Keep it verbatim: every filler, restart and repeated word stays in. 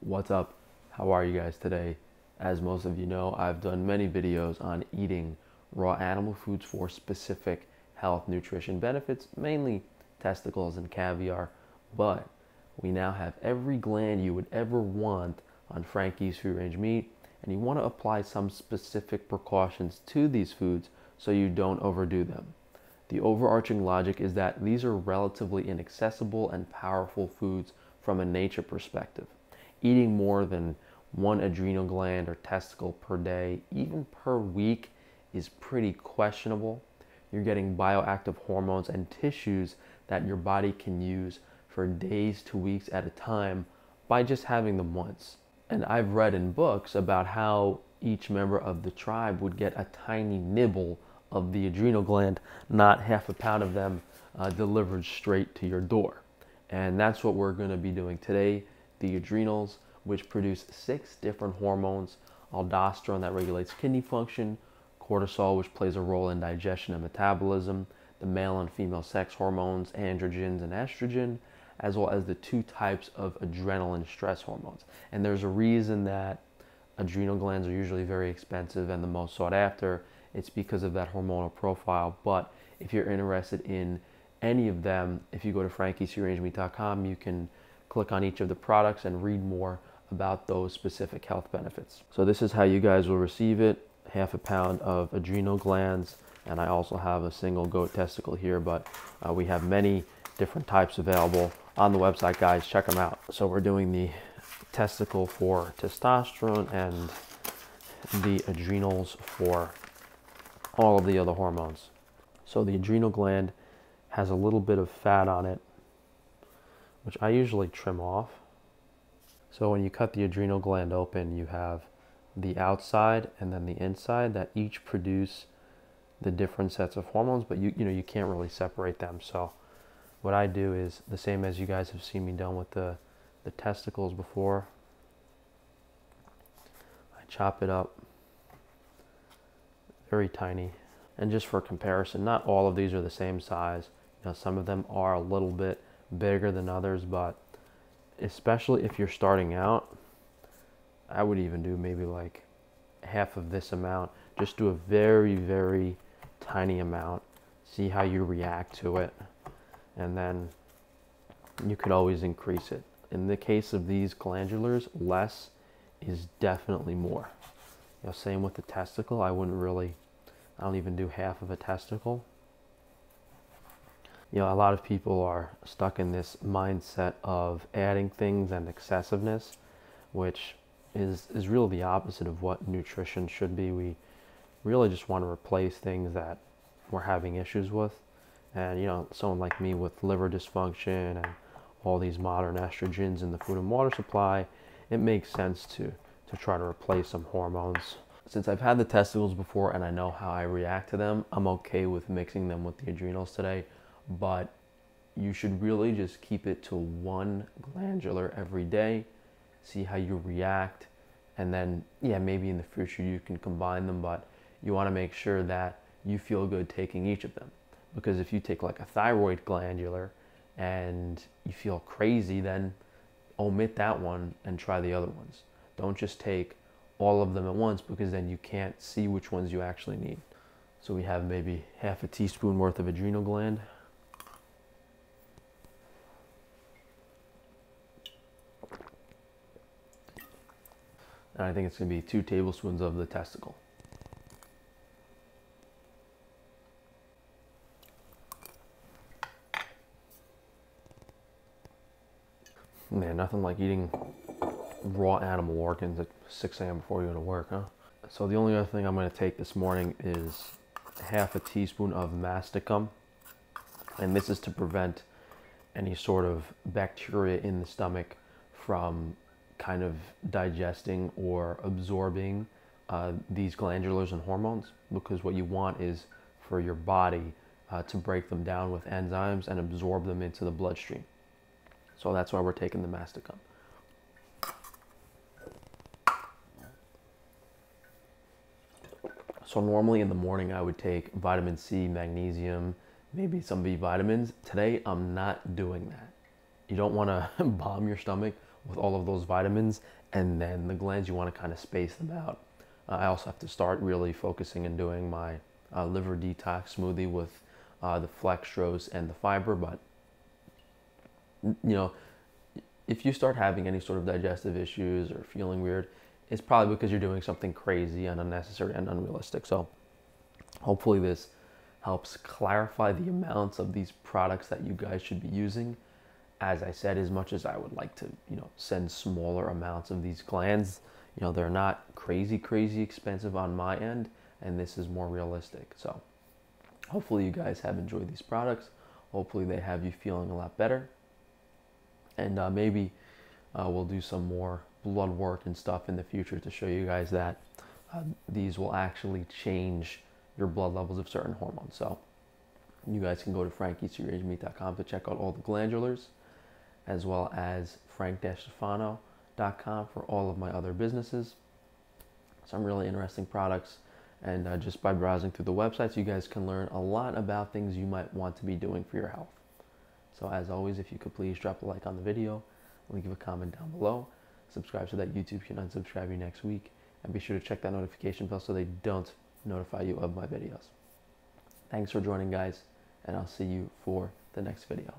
What's up? How are you guys today? As most of you know, I've done many videos on eating raw animal foods for specific health nutrition benefits, mainly testicles and caviar, but we now have every gland you would ever want on Frankie's free range meat, and you want to apply some specific precautions to these foods so you don't overdo them. The overarching logic is that these are relatively inaccessible and powerful foods from a nature perspective. Eating more than one adrenal gland or testicle per day, even per week, is pretty questionable. You're getting bioactive hormones and tissues that your body can use for days to weeks at a time by just having them once. And I've read in books about how each member of the tribe would get a tiny nibble of the adrenal gland, not half a pound of them uh, delivered straight to your door. And that's what we're going to be doing today. The adrenals, which produce six different hormones: aldosterone, that regulates kidney function; cortisol, which plays a role in digestion and metabolism; the male and female sex hormones, androgens and estrogen; as well as the two types of adrenaline stress hormones. And there's a reason that adrenal glands are usually very expensive and the most sought after. It's because of that hormonal profile. But if you're interested in any of them, if you go to frankies free range meat dot com, you can click on each of the products and read more about those specific health benefits. So this is how you guys will receive it: half a pound of adrenal glands, and I also have a single goat testicle here, but uh, we have many different types available on the website, guys. Check them out. So we're doing the testicle for testosterone and the adrenals for all of the other hormones. So the adrenal gland has a little bit of fat on it, which I usually trim off. So when you cut the adrenal gland open, you have the outside and then the inside that each produce the different sets of hormones, but you, you know, you can't really separate them. So what I do is the same as you guys have seen me done with the, the testicles before. I chop it up very tiny. And just for comparison, not all of these are the same size. You know, some of them are a little bit bigger than others, but especially if you're starting out, I would even do maybe like half of this amount. Just do a very, very tiny amount. See how you react to it. And then you could always increase it. In the case of these glandulars, less is definitely more. You know, same with the testicle. I wouldn't really, I don't even do half of a testicle. You know, a lot of people are stuck in this mindset of adding things and excessiveness, which is, is really the opposite of what nutrition should be. We really just want to replace things that we're having issues with. And, you know, someone like me with liver dysfunction and all these modern estrogens in the food and water supply, it makes sense to, to try to replace some hormones. Since I've had the testicles before and I know how I react to them, I'm okay with mixing them with the adrenals today, but you should really just keep it to one glandular every day, see how you react, and then, yeah, maybe in the future you can combine them, but you want to make sure that you feel good taking each of them. Because if you take like a thyroid glandular and you feel crazy, then omit that one and try the other ones. Don't just take all of them at once, because then you can't see which ones you actually need. So we have maybe half a teaspoon worth of adrenal gland. And I think it's going to be two tablespoons of the testicle. Man, nothing like eating raw animal organs at six A M before you go to work, huh? So the only other thing I'm going to take this morning is half a teaspoon of mastic gum. And this is to prevent any sort of bacteria in the stomach from kind of digesting or absorbing uh, these glandulars and hormones, because what you want is for your body uh, to break them down with enzymes and absorb them into the bloodstream. So that's why we're taking the mastic gum. So normally in the morning I would take vitamin C, magnesium, maybe some B vitamins. Today I'm not doing that. You don't want to bomb your stomach with all of those vitamins, and then the glands, you want to kind of space them out. Uh, I also have to start really focusing and doing my uh, liver detox smoothie with uh, the flextrose and the fiber. But, you know, if you start having any sort of digestive issues or feeling weird, it's probably because you're doing something crazy and unnecessary and unrealistic. So hopefully this helps clarify the amounts of these products that you guys should be using. As I said, as much as I would like to, you know, send smaller amounts of these glands, you know, they're not crazy, crazy expensive on my end, and this is more realistic. So hopefully you guys have enjoyed these products. Hopefully they have you feeling a lot better. And uh, maybe uh, we'll do some more blood work and stuff in the future to show you guys that uh, these will actually change your blood levels of certain hormones. So you guys can go to frankies free range meat dot com to check out all the glandulars, as well as frank dash tufano dot com for all of my other businesses. Some really interesting products, and uh, just by browsing through the websites, you guys can learn a lot about things you might want to be doing for your health. So as always, if you could please drop a like on the video, leave a comment down below, subscribe so that YouTube can unsubscribe you next week, and be sure to check that notification bell so they don't notify you of my videos. Thanks for joining, guys, and I'll see you for the next video.